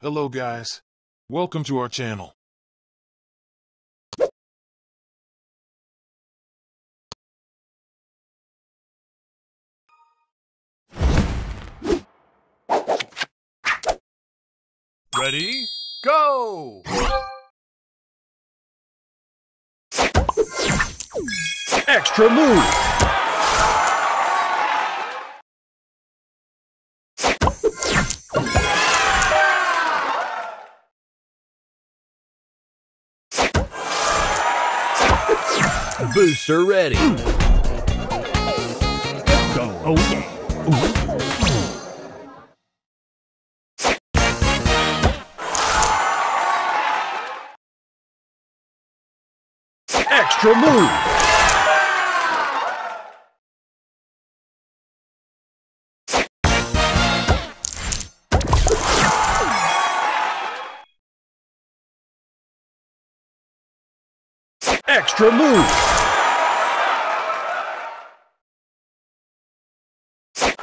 Hello guys, welcome to our channel. Ready, go! Extra move! Booster ready. Go. Extra move. Extra move.